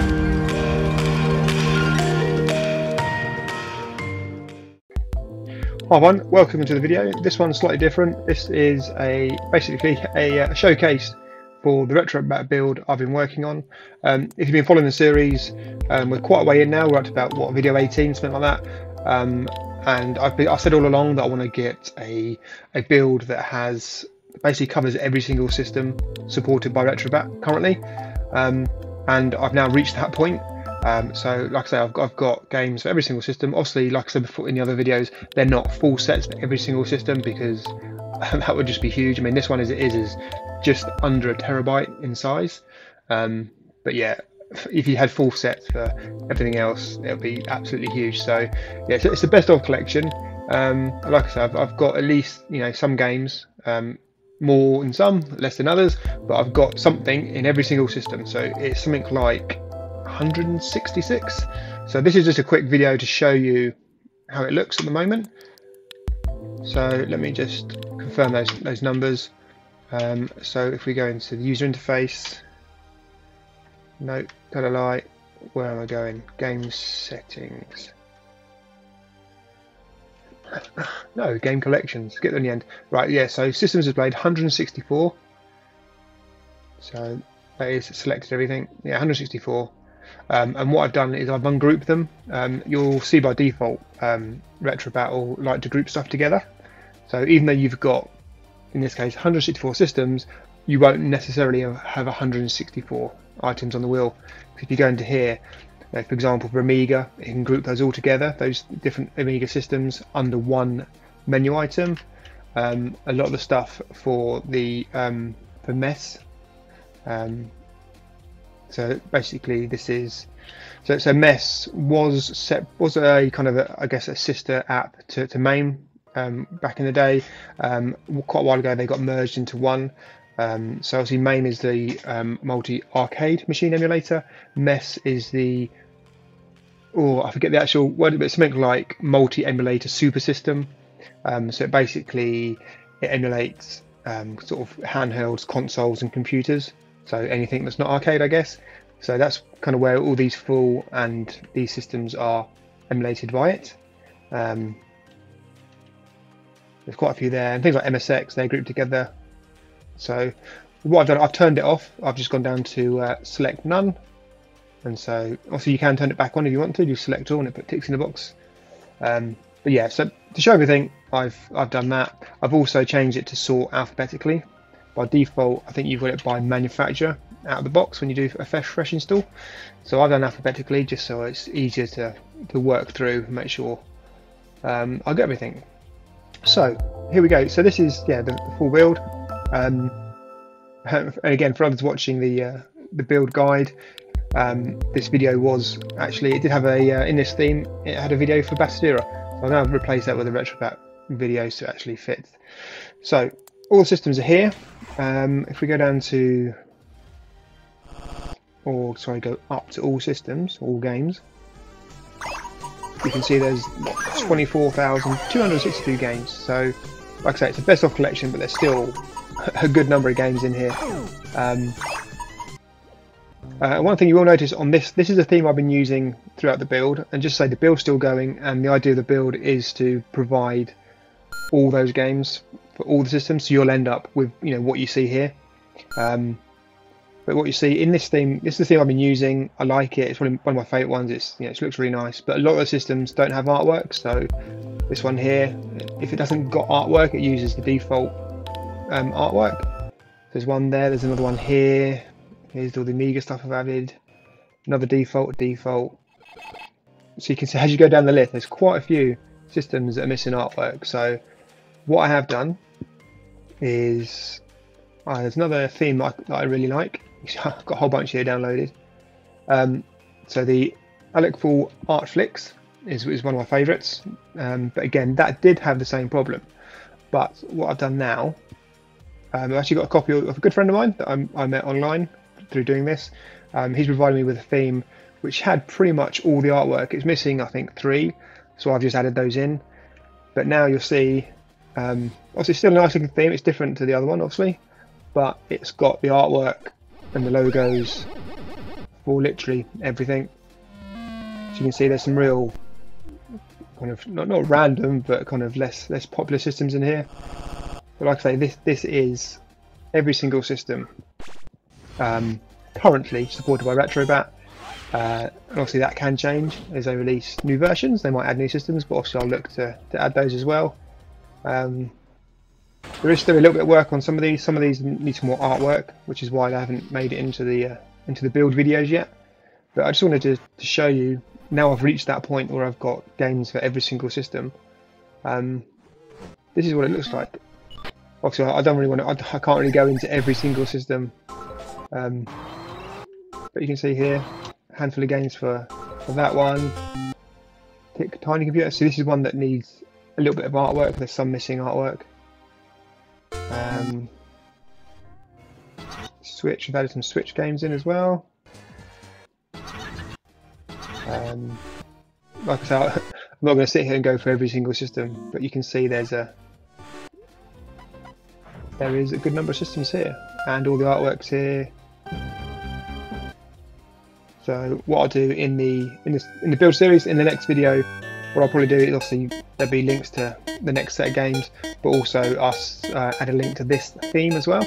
Hi everyone, welcome to the video. This one's slightly different. This is basically a showcase for the RetroBat build I've been working on. If you've been following the series, we're quite a way in now. We're up to about, what, video 18, something like that. And I said all along that I want to get a build that has basically covers every single system supported by RetroBat currently. And I've now reached that point. So like I say, I've got games for every single system. Obviously, like I said before in the other videos, they're not full sets for every single system because that would just be huge. I mean, this one as it is just under 1 TB in size. But yeah, if you had full sets for everything else, it would be absolutely huge. So yeah, so it's the best of collection. Like I said, I've got at least, you know, some games, more in some, less than others, but I've got something in every single system. So it's something like 166. So this is just a quick video to show you how it looks at the moment. So let me just confirm those numbers. So if we go into the user interface, no, gotta lie, where am I going? Game settings. No, game collections, get there in the end. Right, yeah, so systems displayed 164. So that is selected everything. Yeah, 164. And what I've done is I've ungrouped them. You'll see by default, RetroBat will like to group stuff together. So even though you've got, in this case, 164 systems, you won't necessarily have 164 items on the wheel. If you go into here, you know, for example, for Amiga, you can group those all together, those different Amiga systems under one menu item. A lot of the stuff for the for MESS. So basically, this is so MESS was a kind of I guess a sister app to MAME back in the day. Quite a while ago, they got merged into one. So obviously, MAME is the multi arcade machine emulator. MESS is the I forget the actual word, but it's something like multi emulator super system. So it basically emulates sort of handhelds, consoles, and computers. So anything that's not arcade, I guess. So that's kind of where all these full and these systems are emulated by it. There's quite a few there, and things like MSX, they're grouped together. So what I've done, I've turned it off. I've just gone down to select none. And so also you can turn it back on if you want to, you select all and it put ticks in the box. But yeah, so to show everything, I've done that. I've also changed it to sort alphabetically. By default, I think you've got it by manufacturer out of the box when you do a fresh install. So I've done alphabetically just so it's easier to work through and make sure I get everything. So here we go. So this is, yeah, the full build. And again, for others watching the build guide, this video was actually, it did have a in this theme, it had a video for Bastira. So now I've replaced that with a RetroBat video so it actually fits. So all the systems are here. If we go down to, or sorry, go up to all systems, all games, you can see there's 24,262 games. So like I say, it's a best of collection, but there's still a good number of games in here. One thing you will notice on this is a theme I've been using throughout the build, and just say the build's still going, and the idea of the build is to provide all those games for all the systems, so you'll end up with, you know, what you see here. But what you see in this theme, this is the theme I've been using. I like it. It's probably one of my favourite ones. It's, you know, it looks really nice. But a lot of the systems don't have artwork. So this one here, if it doesn't got artwork, it uses the default artwork. There's one there. There's another one here. Here's all the Amiga stuff I've added. Another default. So you can see as you go down the list, there's quite a few systems that are missing artwork. So what I have done is, there's another theme that I really like. I've got a whole bunch here downloaded. So the Alec Fall ArchFlix is one of my favourites. But again, that did have the same problem. But what I've done now, I've actually got a copy of a good friend of mine that I met online through doing this. He's provided me with a theme which had pretty much all the artwork. It's missing, I think, 3. So I've just added those in. But now you'll see, obviously it's still a nice looking theme. It's different to the other one, obviously. But it's got the artwork and the logos for literally everything. So you can see there's some real kind of not random, but kind of less popular systems in here. But like I say, this is every single system currently supported by RetroBat. And obviously that can change as they release new versions. They might add new systems, but obviously I'll look to add those as well. There is still a little bit of work on some of these. Some of these need some more artwork, which is why they haven't made it into the build videos yet. But I just wanted to show you, now I've reached that point where I've got games for every single system. This is what it looks like. Obviously I don't really want to, I can't really go into every single system. But you can see here, handful of games for that one. Tick Tiny Computer. So this is one that needs a little bit of artwork. There's some missing artwork. Switch. We've added some Switch games in as well. Like I said, I'm not going to sit here and go for every single system, but you can see there is a good number of systems here, and all the artwork's here. So what I'll do in the build series in the next video, what I'll probably do is obviously there'll be links to the next set of games, but also us add a link to this theme as well.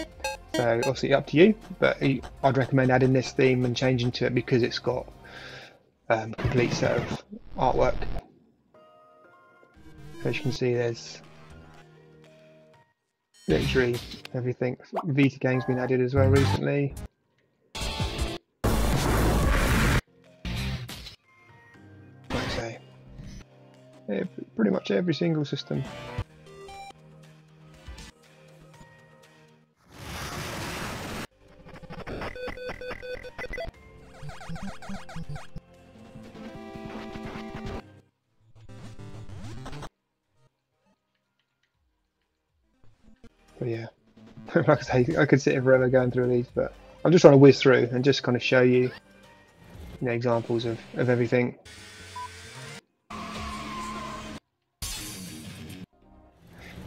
So obviously up to you, but I'd recommend adding this theme and changing to it because it's got a complete set of artwork. So as you can see, there's literally everything. Vita games been added as well recently. Pretty much every single system. But yeah, like I say, I could sit here forever going through these, but I'm just trying to whiz through and just kind of show you, examples of everything.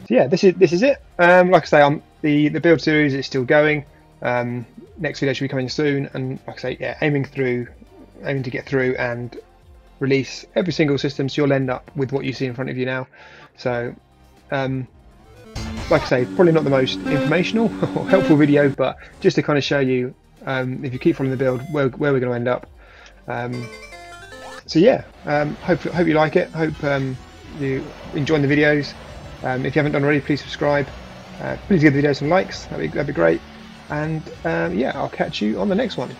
So yeah, this is it. Like I say, the build series is still going. Next video should be coming soon, and like I say, yeah, aiming to get through and release every single system, so you'll end up with what you see in front of you now. So like I say, probably not the most informational or helpful video, but just to kind of show you, if you keep following the build, where we're going to end up. So yeah, hope you like it. Hope you enjoying the videos. If you haven't done already, please subscribe. Please give the video some likes. That'd be great. And yeah, I'll catch you on the next one.